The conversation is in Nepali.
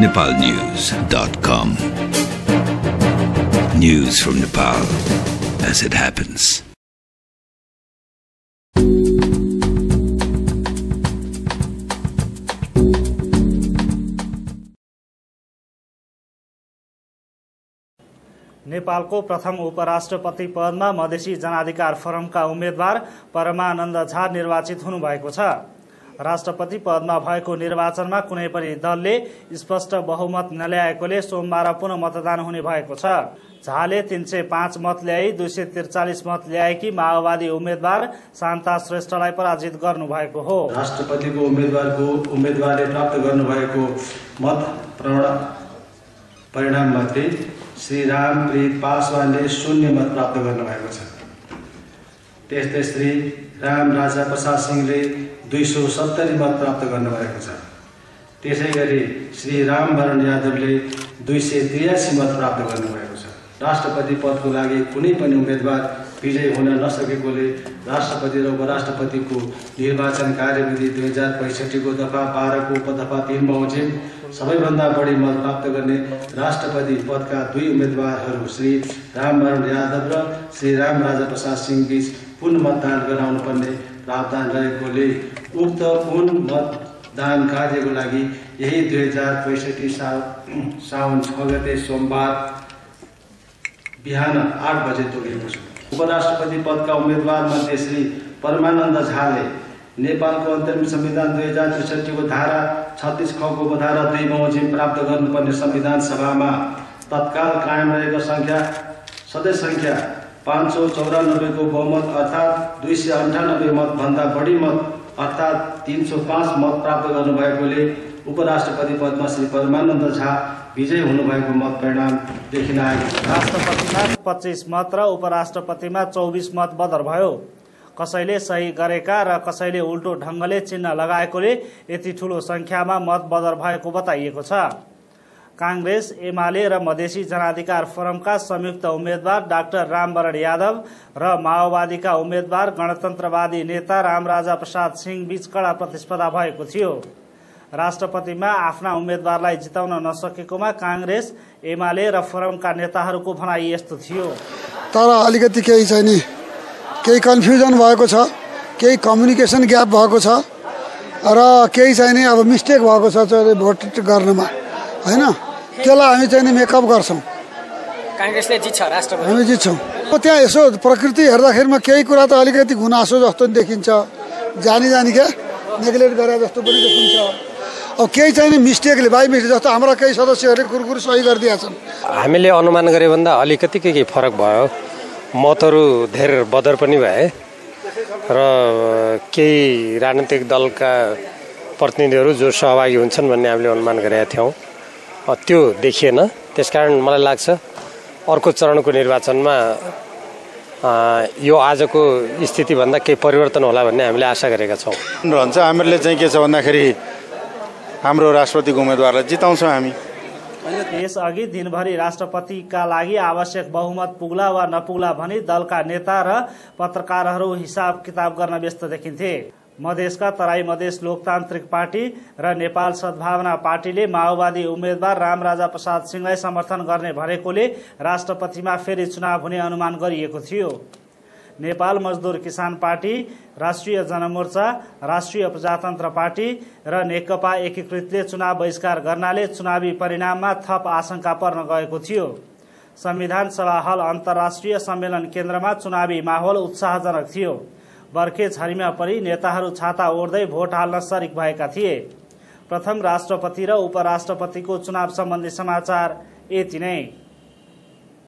Nepalnews.com. News from Nepal as it happens. नेपालको प्रथम उपराष्ट्रपति पदमा मधेसी जनाधिकार फोरमका उम्मेद्वार परमानन्द झा निर्वाचित हुनुभएको छ। राष्ट्रपति पदमा भएको निर्वाचनमा कुनै पनि दलले स्पष्ट बहुमत नल्याएकोले सोमबार पुनः मतदान हुने भएको छ। झाले 305 मत ल्याई 243 मत ल्याएकी माओवादी उम्मेद्वार शान्ता श्रेष्ठलाई पराजित गर्नु भएको हो। राष्ट्रपतिको उम्मेद्वारले प्राप्त गर्नु भएको मत परिणाम मध्ये श्री रामप्रीत पासवानले 0 मत प्राप्त गर्नु भएको छ। त्यस्तै श्री राम राजा प्रसाद सिंहले 270 मत प्राप्त गर्नुभएको छ। त्यसैगरी श्री रामवरण यादवले 283 मत प्राप्त गर्नुभएको छ। राष्ट्रपति पदको लागि कुनै पनि उम्मेदवार विजयी हुन नसकेकोले राष्ट्रपति र उपराष्ट्रपतिको निर्वाचन कार्यविधि 2065 को दफा 12 को उपदफा 3 बमोजिम सबैभन्दा बढी मत प्राप्त गर्ने राष्ट्रपति पदका दुई उम्मेदवारहरू श्री रामवरण यादव र श्री राम राजा प्रसाद सिंह बीच पुनः मतदान गराउनुपर्ने प्रावधान रहेकोले उक्त पुनः मतदान कार्यको लागि यही 2065 साउन 6 गते सोमबार बिहान 8 बजे तोकेको छ। उपराष्ट्रपति पदका उम्मेदवार मध्ये श्री परमानन्द झाले नेपालको अन्तरिम संविधान 2063 को धारा 36 ख को बधारा 2 बमोजिम प्राप्त गर्नुपर्ने संविधान सभामा तत्काल कायम रहेको सदस्य संख्या 594 को बहुमत अर्थात 298 मत भन्दा बढी मत अर्थात 305 मत प्राप्त गर्नुभएकोले उपराष्ट्रपति पदमा श्री परमानन्द झा विजय हुनुभएको मत परिणाम देखिन आएको। राष्ट्रपतिमा 25 मत र उपराष्ट्रपतिमा 24 मत बदर भयो। कसैले सही गरेका र कसैले उल्टो ढंगले चिन्ह लगाएकोले यति ठूलो संख्यामा मत बदर भएको बताइएको छ। कांग्रेस, एमाले र मधेसी जनाधिकार फोरमका संयुक्त उम्मेद्वार डाक्टर रामवरण यादव र माओवादीका उम्मेद्वार गणतन्त्रवादी नेता रामराजा प्रसाद सिंह बीच कडा प्रतिस्पर्धा भएको थियो। राष्ट्रपतिमा आफ्ना उम्मेदवारलाई जिताउन नसकेकोमा कांग्रेस, एमाले र फोरमका नेताहरूको भनाइ यस्तो थियो। तर अलिकति केही छ नि, केही कन्फ्युजन भएको छ, केही कम्युनिकेसन ग्याप भएको छ र केही चाहिँ अब मिस्टेक भएको छ भोट गर्नमा, हैन? त्यसलाई हामी चाहिँ मेकअप गर्छौं। कांग्रेसले जित्छ, राष्ट्रपति हामी जित्छौं। त्यहाँ यसो प्रकृति हेर्दाखेरिमा केही कुरा त अलिकति गुनासो जस्तो देखिन्छ, जानी जानी के नेग्लेक्ट गरे जस्तो पनि देखिन्छ। अब केही चाहिँ मिस्टेकले बाई मिस्टेक जस्तो हाम्रा केही सदस्यहरूले कुरकुर सही गरिदिएका छन्। हामीले अनुमान गरे भन्दा अलिकति के फरक भयो, मतहरू धेरै बदर पनि भए र केही राजनीतिक दलका प्रतिनिधिहरू जो सहभागी हुन्छन् भन्ने हामीले अनुमान गरेका थियौँ, त्यो देखिएन। त्यसकारण मलाई लाग्छ अर्को चरणको निर्वाचनमा यो आजको स्थितिभन्दा केही परिवर्तन होला भन्ने हामीले आशा गरेका छौँ। रहन्छ हामीहरूले चाहिँ के छ भन्दाखेरि हाम्रो राष्ट्रपतिको उम्मेदवारलाई जिताउँछौँ हामी। त्यसअघि दिनभरि राष्ट्रपतिका लागि आवश्यक बहुमत पुग्ला वा नपुग्ला भनी दलका नेता र पत्रकारहरू हिसाब किताब गर्न व्यस्त देखिन्थे। मधेसका तराई मधेस लोकतान्त्रिक पार्टी र नेपाल सद्भावना पार्टीले माओवादी उम्मेद्वार रामराजा प्रसाद सिंहलाई समर्थन गर्ने भनेकोले राष्ट्रपतिमा फेरि चुनाव हुने अनुमान गरिएको थियो। नेपाल मजदुर किसान पार्टी, राष्ट्रिय जनमोर्चा, राष्ट्रिय प्रजातन्त्र पार्टी र नेकपा एकीकृतले चुनाव बहिष्कार गर्नाले चुनावी परिणाममा थप आशंका पर्न गएको थियो। संविधान सभा हल अन्तर्राष्ट्रिय सम्मेलन केन्द्रमा चुनावी माहौल उत्साहजनक थियो। बर्खे झरीमा पनि नेताहरू छाता ओढ्दै भोट हाल्न सरिक भएका थिए। प्रथम राष्ट्रपति र उपराष्ट्रपतिको चुनाव सम्बन्धी समाचार यति नै।